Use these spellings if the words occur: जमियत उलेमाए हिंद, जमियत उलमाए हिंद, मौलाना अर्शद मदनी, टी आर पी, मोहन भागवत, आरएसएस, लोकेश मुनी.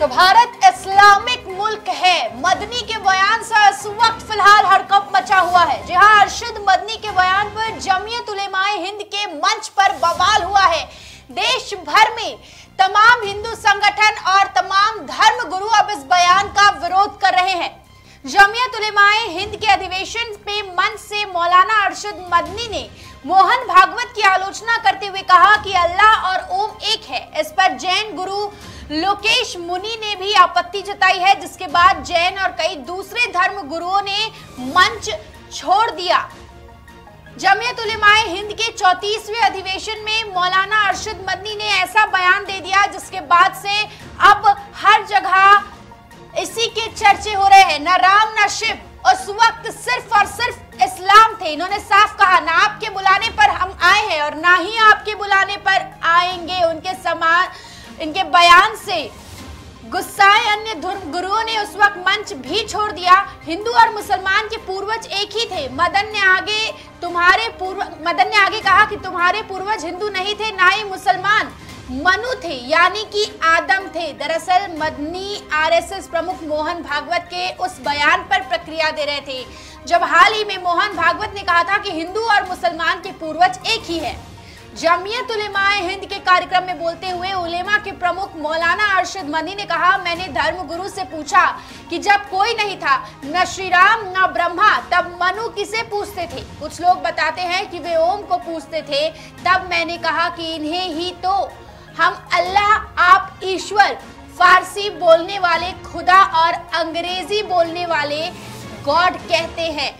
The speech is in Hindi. तो भारत इस्लामिक मुल्क है। मदनी के बयान से इस वक्त फिलहाल हड़कंप मचा हुआ है। जहां अर्शद मदनी के बयान पर जमियत उलमाए हिंद के मंच पर बवाल हुआ है। देश भर में तमाम हिंदू संगठन और तमाम धर्म गुरु अब इस बयान का विरोध कर रहे हैं। जमियत उलेमाए हिंद के अधिवेशन पे मंच से मौलाना अर्शद मदनी ने मोहन भागवत की आलोचना करते हुए कहा कि अल्लाह और ओम एक है। इस पर जैन गुरु लोकेश मुनी ने भी आपत्ति जताई है, जिसके बाद जैन और कई दूसरे धर्म गुरुओं ने मंच छोड़ दिया। जमियत उलेमाए हिंद के 34वें अधिवेशन में मौलाना अर्शद मदनी ने ऐसा बयान दे दिया, जिसके बाद से अब हर जगह इसी के चर्चे हो रहे हैं। ना राम ना शिव, उस वक्त सिर्फ और सिर्फ इस्लाम थे। इन्होंने साफ कहा, ना आपके बुलाने पर हम आए हैं और ना ही आपके बुलाने पर आएंगे। उनके समान इनके बयान से गुस्साए अन्य धर्म गुरुओं ने उस वक्त मंच भी छोड़ दिया। हिंदू और मुसलमान के पूर्वज एक ही थे। मदन ने आगे कहा कि तुम्हारे पूर्वज हिंदू नहीं थे, ना ही मुसलमान, मनु थे, यानी कि आदम थे। दरअसल मदनी आरएसएस प्रमुख मोहन भागवत के उस बयान पर प्रतिक्रिया दे रहे थे, जब हाल ही में मोहन भागवत ने कहा था कि हिंदू और मुसलमान के पूर्वज एक ही हैं। जमियत उलेमाए हिंद के कार्यक्रम में बोलते हुए उलेमा के प्रमुख मौलाना अर्शद मदनी ने कहा, मैंने धर्म गुरु से पूछा कि जब कोई नहीं था, न श्री राम न ब्रह्मा, तब मनु किसे पूछते थे? कुछ लोग बताते हैं कि वे ओम को पूछते थे। तब मैंने कहा कि इन्हें ही तो हम अल्लाह, आप ईश्वर, फारसी बोलने वाले खुदा और अंग्रेजी बोलने वाले गॉड कहते हैं।